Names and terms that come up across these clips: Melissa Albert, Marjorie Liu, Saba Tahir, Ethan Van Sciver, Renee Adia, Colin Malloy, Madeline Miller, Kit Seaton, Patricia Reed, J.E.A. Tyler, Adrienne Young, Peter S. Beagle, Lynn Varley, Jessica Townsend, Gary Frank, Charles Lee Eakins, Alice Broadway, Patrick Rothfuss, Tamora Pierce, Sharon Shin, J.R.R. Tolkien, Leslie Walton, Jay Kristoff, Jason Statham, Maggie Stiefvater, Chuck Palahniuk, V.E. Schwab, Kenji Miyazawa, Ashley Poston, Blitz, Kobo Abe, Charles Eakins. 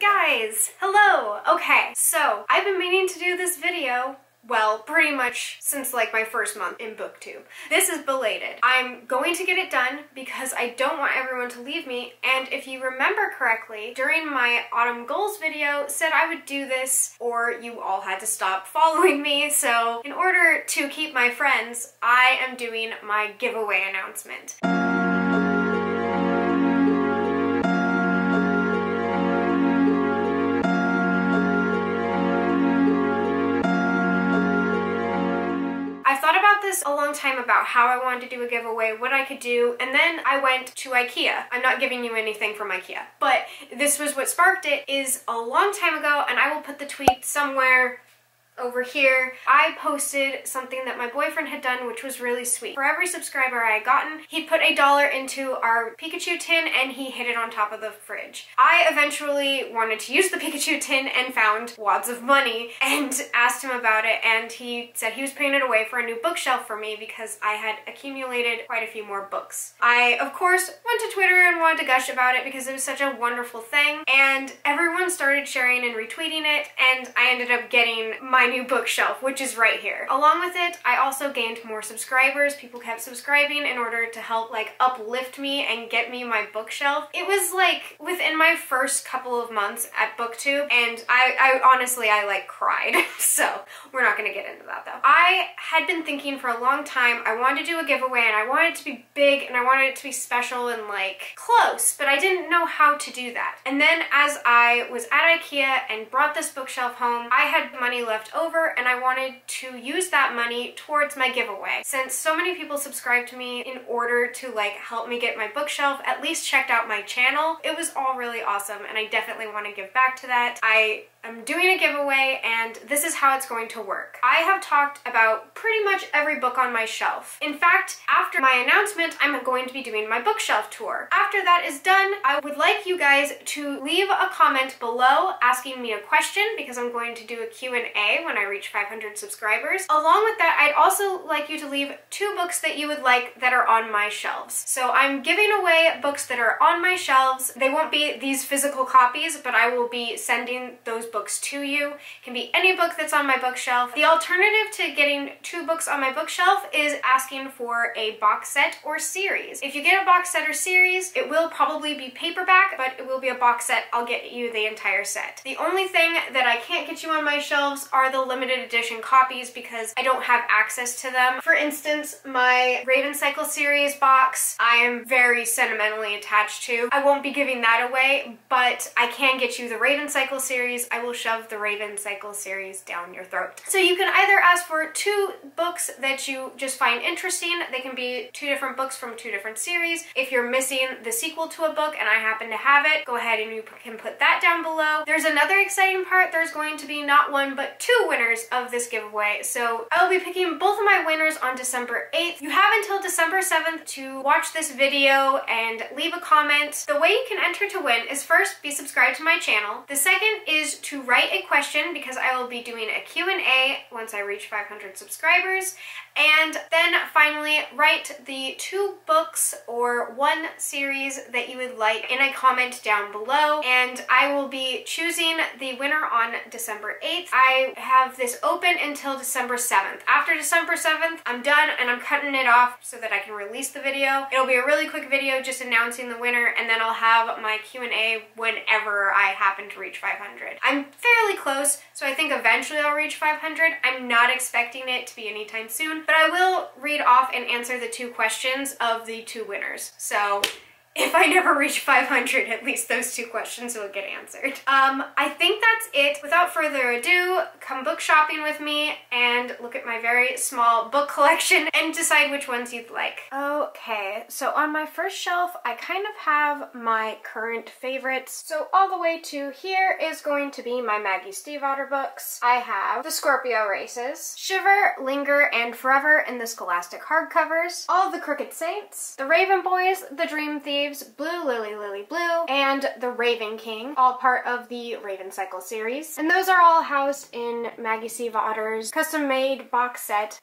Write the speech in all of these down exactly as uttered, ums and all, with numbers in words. Guys, hello! Okay, so I've been meaning to do this video, well, pretty much since like my first month in BookTube. This is belated. I'm going to get it done because I don't want everyone to leave me, and if you remember correctly, during my Autumn Goals video, said I would do this or you all had to stop following me, so in order to keep my friends, I am doing my giveaway announcement. A long time about how I wanted to do a giveaway, what I could do, and then I went to IKEA. I'm not giving you anything from IKEA, but this was what sparked it, is a long time ago, and I will put the tweet somewhere over here. I posted something that my boyfriend had done, which was really sweet. For every subscriber I had gotten, he put a dollar into our Pikachu tin and he hid it on top of the fridge. I eventually wanted to use the Pikachu tin and found wads of money and asked him about it, and he said he was putting it away for a new bookshelf for me because I had accumulated quite a few more books. I, of course, went to Twitter and wanted to gush about it because it was such a wonderful thing, and everyone started sharing and retweeting it, and I ended up getting my new bookshelf, which is right here. Along with it, I also gained more subscribers. People kept subscribing in order to help like uplift me and get me my bookshelf. It was like within my first couple of months at BookTube, and I, I honestly I like cried. So we're not gonna get into that though. I had been thinking for a long time I wanted to do a giveaway, and I wanted it to be big, and I wanted it to be special and like close, but I didn't know how to do that. And then as I was at IKEA and brought this bookshelf home, I had money left over over and I wanted to use that money towards my giveaway. Since so many people subscribed to me in order to like help me get my bookshelf, at least checked out my channel, it was all really awesome, and I definitely want to give back to that. I I'm doing a giveaway, and this is how it's going to work. I have talked about pretty much every book on my shelf. In fact, after my announcement, I'm going to be doing my bookshelf tour. After that is done, I would like you guys to leave a comment below asking me a question, because I'm going to do a Q and A when I reach five hundred subscribers. Along with that, I'd also like you to leave two books that you would like that are on my shelves. So I'm giving away books that are on my shelves. They won't be these physical copies, but I will be sending those books to you. It can be any book that's on my bookshelf. The alternative to getting two books on my bookshelf is asking for a box set or series. If you get a box set or series, it will probably be paperback, but it will be a box set. I'll get you the entire set. The only thing that I can't get you on my shelves are the limited edition copies, because I don't have access to them. For instance, my Raven Cycle series box, I am very sentimentally attached to. I won't be giving that away, but I can get you the Raven Cycle series. I will shove the Raven Cycle series down your throat. So you can either ask for two books that you just find interesting. They can be two different books from two different series. If you're missing the sequel to a book and I happen to have it, go ahead and you can put that down below. There's another exciting part. There's going to be not one but two winners of this giveaway. So I'll be picking both of my winners on December eighth. You have until December seventh to watch this video and leave a comment. The way you can enter to win is, first, be subscribed to my channel. The second is to to write a question, because I will be doing a Q and A once I reach five hundred subscribers. And then finally, write the two books or one series that you would like in a comment down below, and I will be choosing the winner on December eighth. I have this open until December seventh. After December seventh, I'm done, and I'm cutting it off so that I can release the video. It'll be a really quick video just announcing the winner, and then I'll have my Q and A whenever I happen to reach five hundred. I'm I'm fairly close, so I think eventually I'll reach five hundred. I'm not expecting it to be anytime soon, but I will read off and answer the two questions of the two winners. So if I never reach five hundred, at least those two questions will get answered. Um, I think that's it. Without further ado, come book shopping with me and look at my very small book collection and decide which ones you'd like. Okay, so on my first shelf, I kind of have my current favorites. So all the way to here is going to be my Maggie Stiefvater books. I have The Scorpio Races, Shiver, Linger, and Forever in the Scholastic hardcovers, All the Crooked Saints, The Raven Boys, The Dream Thieves, Blue Lily Lily Blue, and The Raven King, all part of the Raven Cycle series. And those are all housed in Maggie Stiefvater's custom-made box set.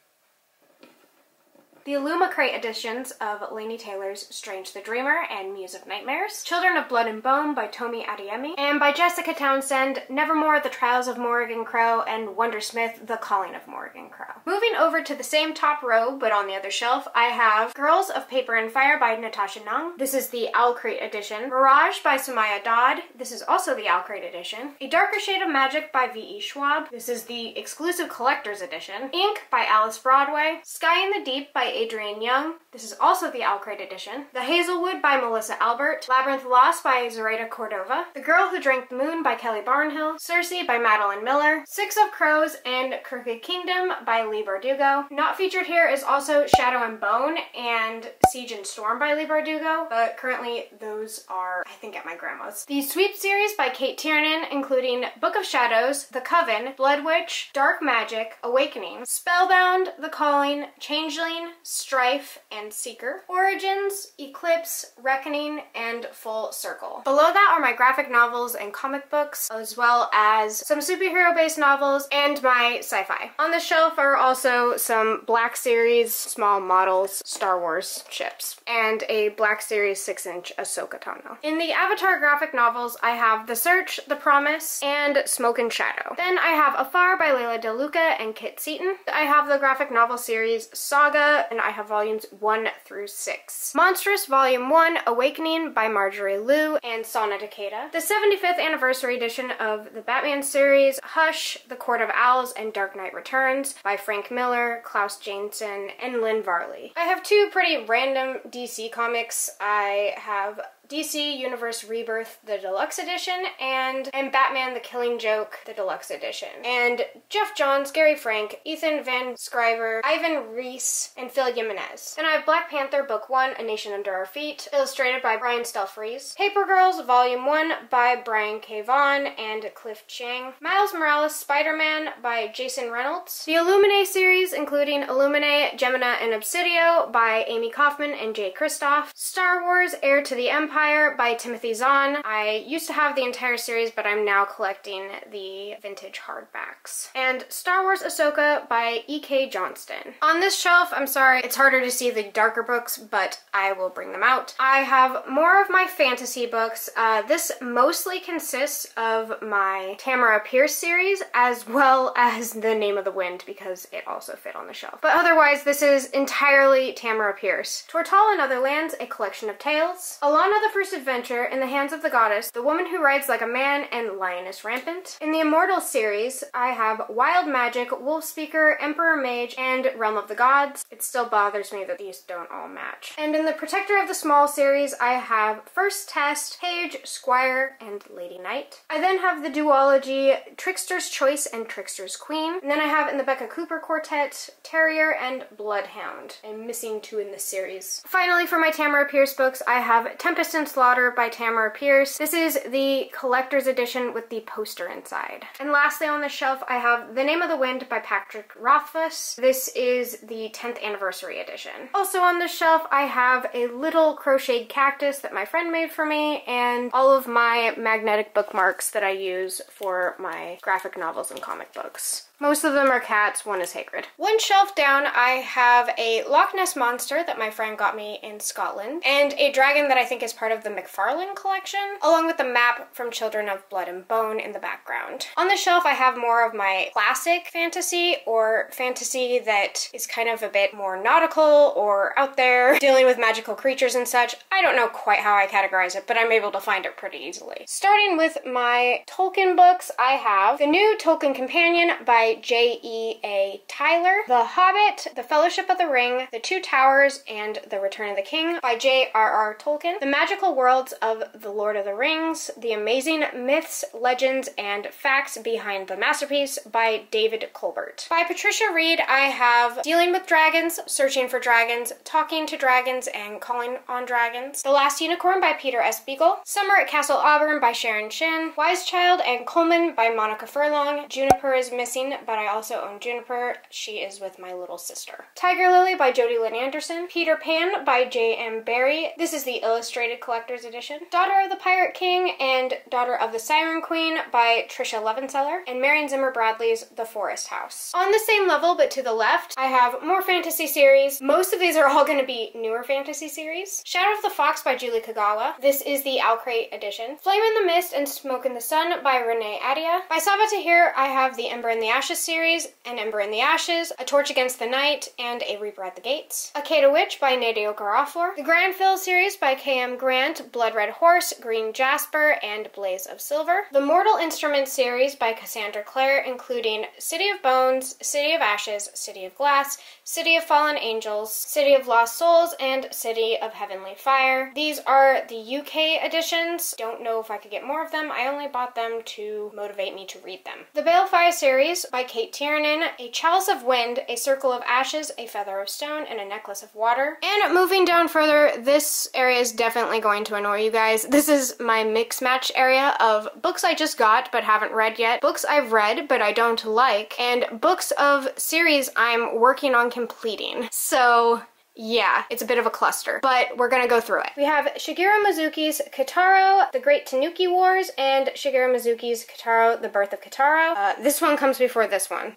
The Illumicrate editions of Laini Taylor's Strange the Dreamer and Muse of Nightmares, Children of Blood and Bone by Tomi Adeyemi, and by Jessica Townsend, Nevermore, The Trials of Morrigan Crow, and Wondersmith, The Calling of Morrigan Crow. Moving over to the same top row, but on the other shelf, I have Girls of Paper and Fire by Natasha Nong. This is the Owlcrate edition. Mirage by Samaya Dodd. This is also the Owlcrate edition. A Darker Shade of Magic by V E. Schwab. This is the exclusive collector's edition. Ink by Alice Broadway. Sky in the Deep by Adrienne Young. This is also the Owlcrate edition. The Hazelwood by Melissa Albert. Labyrinth Lost by Zoraida Cordova. The Girl Who Drank the Moon by Kelly Barnhill. Circe by Madeline Miller. Six of Crows and Crooked Kingdom by Leigh Bardugo. Not featured here is also Shadow and Bone and Siege and Storm by Leigh Bardugo, but currently those are, I think, at my grandma's. The Sweep series by Kate Tiernan, including Book of Shadows, The Coven, Blood Witch, Dark Magic, Awakening, Spellbound, The Calling, Changeling, Strife, and Seeker. Origins, Eclipse, Reckoning, and Full Circle. Below that are my graphic novels and comic books, as well as some superhero-based novels and my sci-fi. On the shelf are also some Black Series small models Star Wars ships and a Black Series six inch Ahsoka Tano. In the Avatar graphic novels, I have The Search, The Promise, and Smoke and Shadow. Then I have Afar by Layla DeLuca and Kit Seaton. I have the graphic novel series Saga, and I have volumes one through six. Monstrous Volume one, Awakening by Marjorie Liu and Sana Takeda. The seventy-fifth anniversary edition of the Batman series, Hush, The Court of Owls, and Dark Knight Returns by Frank Miller, Klaus Janson, and Lynn Varley. I have two pretty random D C comics. I have D C Universe Rebirth, the Deluxe Edition, and, and Batman the Killing Joke, the Deluxe Edition. And Jeff Johns, Gary Frank, Ethan Van Sciver, Ivan Reese, and Phil Jimenez. And I have Black Panther Book one, A Nation Under Our Feet, illustrated by Brian Stelfreeze. Paper Girls Volume one by Brian K. Vaughan and Cliff Chiang. Miles Morales Spider-Man by Jason Reynolds. The Illuminae series, including Illuminae, Gemina, and Obsidio by Amy Kaufman and Jay Kristoff. Star Wars Heir to the Empire by Timothy Zahn. I used to have the entire series, but I'm now collecting the vintage hardbacks. And Star Wars Ahsoka by E K Johnston. On this shelf, I'm sorry, it's harder to see the darker books, but I will bring them out. I have more of my fantasy books. Uh, this mostly consists of my Tamora Pierce series, as well as The Name of the Wind, because it also fit on the shelf. But otherwise, this is entirely Tamora Pierce. Tortall and Other Lands, A Collection of Tales. Alana the First Adventure, In the Hands of the Goddess, The Woman Who Rides Like a Man, and Lioness Rampant. In the Immortal series, I have Wild Magic, Wolf Speaker, Emperor Mage, and Realm of the Gods. It still bothers me that these don't all match. And in the Protector of the Small series, I have First Test, Page, Squire, and Lady Knight. I then have the duology Trickster's Choice and Trickster's Queen. And then I have in the Becca Cooper Quartet, Terrier and Bloodhound. I'm missing two in this series. Finally, for my Tamora Pierce books, I have Tempest and Slaughter by Tamora Pierce. This is the collector's edition with the poster inside. And lastly on the shelf, I have The Name of the Wind by Patrick Rothfuss. This is the tenth anniversary edition. Also on the shelf, I have a little crocheted cactus that my friend made for me, and all of my magnetic bookmarks that I use for my graphic novels and comic books. Most of them are cats, one is Hagrid. One shelf down, I have a Loch Ness Monster that my friend got me in Scotland, and a dragon that I think is part of the McFarlane collection, along with the map from Children of Blood and Bone in the background. On the shelf, I have more of my classic fantasy, or fantasy that is kind of a bit more nautical or out there, dealing with magical creatures and such. I don't know quite how I categorize it, but I'm able to find it pretty easily. Starting with my Tolkien books, I have The New Tolkien Companion by J E A Tyler, The Hobbit, The Fellowship of the Ring, The Two Towers, and The Return of the King by J R R Tolkien, The Magical Worlds of The Lord of the Rings, The Amazing Myths, Legends, and Facts Behind the Masterpiece by David Colbert. By Patricia Reed, I have Dealing with Dragons, Searching for Dragons, Talking to Dragons, and Calling on Dragons, The Last Unicorn by Peter S. Beagle, Summer at Castle Auburn by Sharon Shin, Wise Child and Coleman by Monica Furlong, Juniper is Missing Lynn, but I also own Juniper. She is with my little sister. Tiger Lily by Jody Lynn Anderson. Peter Pan by J M Barrie. This is the illustrated collector's edition. Daughter of the Pirate King and Daughter of the Siren Queen by Tricia Levenseller, and Marion Zimmer Bradley's The Forest House. On the same level, but to the left, I have more fantasy series. Most of these are all going to be newer fantasy series. Shadow of the Fox by Julie Kagawa. This is the Owlcrate edition. Flame in the Mist and Smoke in the Sun by Renee Adia. By Saba Tahir, I have the Ember in the Ashes series, An Ember in the Ashes, A Torch Against the Night, and A Reaper at the Gates. Akata Witch by Nadeo Garoflor. The Granville series by K M Grant, Blood Red Horse, Green Jasper, and Blaze of Silver. The Mortal Instruments series by Cassandra Clare, including City of Bones, City of Ashes, City of Glass, City of Fallen Angels, City of Lost Souls, and City of Heavenly Fire. These are the U K editions. Don't know if I could get more of them. I only bought them to motivate me to read them. The Balefire series by Kate Tiernan, A Chalice of Wind, A Circle of Ashes, A Feather of Stone, and A Necklace of Water. And moving down further, this area is definitely going to annoy you guys. This is my mix match area of books I just got but haven't read yet, books I've read but I don't like, and books of series I'm working on completing. So yeah, it's a bit of a cluster, but we're gonna go through it. We have Shigeru Mizuki's Kitaro, The Great Tanuki Wars, and Shigeru Mizuki's Kitaro, The Birth of Kitaro. Uh, this one comes before this one.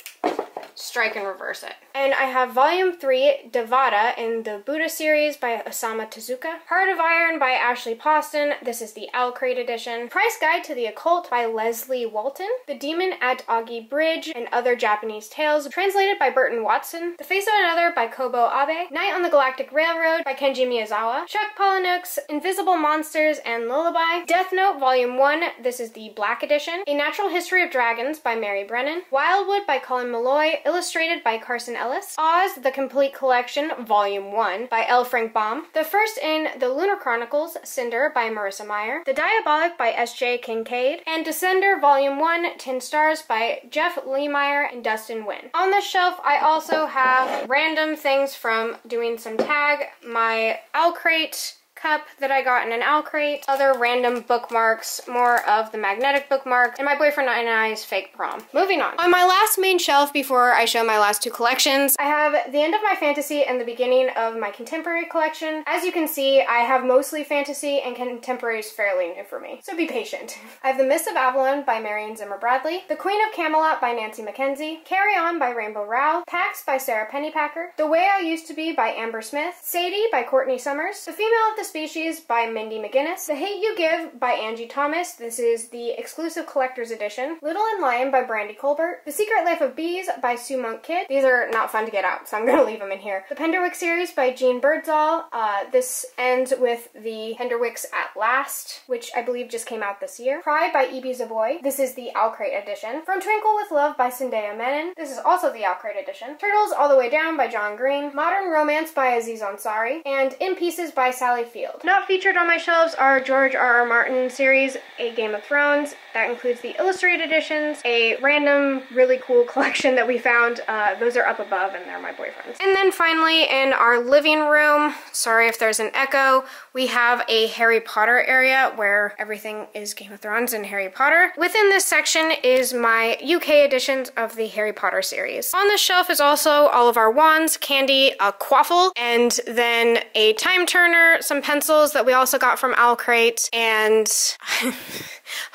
Strike and reverse it. And I have Volume three, Devada, in the Buddha series by Osamu Tezuka. Heart of Iron by Ashley Poston. This is the Owlcrate edition. Price Guide to the Occult by Leslie Walton. The Demon at Agi Bridge and Other Japanese Tales, translated by Burton Watson. The Face of Another by Kobo Abe. Night on the Galactic Railroad by Kenji Miyazawa. Chuck Palahniuk's Invisible Monsters and Lullaby. Death Note Volume one. This is the Black edition. A Natural History of Dragons by Mary Brennan. Wildwood by Colin Malloy, illustrated by Carson Ellis. Oz, The Complete Collection, Volume one by L. Frank Baum. The First in The Lunar Chronicles, Cinder by Marissa Meyer. The Diabolic by S J Kincaid. And Descender, Volume one, Tin Stars by Jeff Lemire and Dustin Wynn. On this shelf, I also have random things from doing some tag, my Owlcrate cup that I got in an Owlcrate, other random bookmarks, more of the magnetic bookmarks, and my boyfriend and I's fake prom. Moving on. On my last main shelf before I show my last two collections, I have the end of my fantasy and the beginning of my contemporary collection. As you can see, I have mostly fantasy and contemporary is fairly new for me, so be patient. I have The Mists of Avalon by Marion Zimmer Bradley, The Queen of Camelot by Nancy McKenzie, Carry On by Rainbow Rowell, Pax by Sarah Pennypacker, The Way I Used to Be by Amber Smith, Sadie by Courtney Summers, The Female of the Species by Mindy McGinnis, The Hate You Give by Angie Thomas, this is the exclusive collector's edition, Little and Lion by Brandy Colbert, The Secret Life of Bees by Sue Monk Kidd, these are not fun to get out so I'm gonna leave them in here, The Penderwick series by Jean Birdsall, uh, this ends with The Penderwicks at Last, which I believe just came out this year, Cry by E B Zavoy, this is the Owlcrate edition, From Twinkle with Love by Zendaya Menon, this is also the Owlcrate edition, Turtles All the Way Down by John Green, Modern Romance by Aziz Ansari, and In Pieces by Sally Field. Not featured on my shelves are George R R. Martin series, A Game of Thrones, that includes the illustrated editions, a random really cool collection that we found, uh, those are up above and they're my boyfriend's. And then finally in our living room, sorry if there's an echo, we have a Harry Potter area where everything is Game of Thrones and Harry Potter. Within this section is my U K editions of the Harry Potter series. On the shelf is also all of our wands, candy, a quaffle, and then a time turner, some pencils that we also got from Owlcrate, and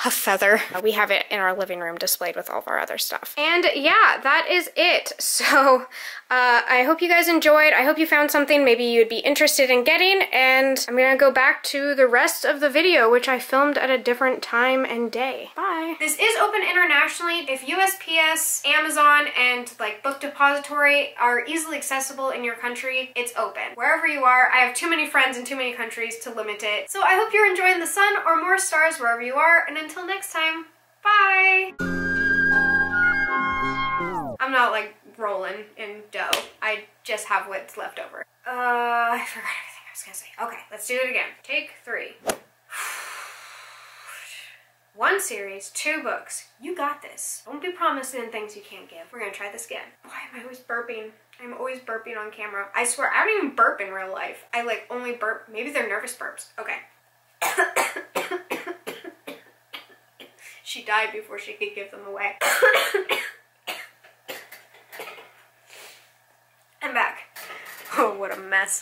a feather. We have it in our living room displayed with all of our other stuff. And yeah, that is it. So uh, I hope you guys enjoyed. I hope you found something maybe you'd be interested in getting, and I'm gonna go back to the rest of the video, which I filmed at a different time and day. Bye. This is open internationally. If U S P S, Amazon, and like Book Depository are easily accessible in your country, it's open. Wherever you are, I have too many friends in too many countries to limit it. So I hope you're enjoying the sun or more stars wherever you are, and until next time, bye! I'm not like rolling in dough. I just have what's left over. Uh, I forgot everything I was gonna say. Okay, let's do it again. Take three. One series, two books. You got this. Don't be promising things you can't give. We're gonna try this again. Why am I always burping? I'm always burping on camera. I swear, I don't even burp in real life. I like only burp. Maybe they're nervous burps. Okay. She died before she could give them away. what a mess.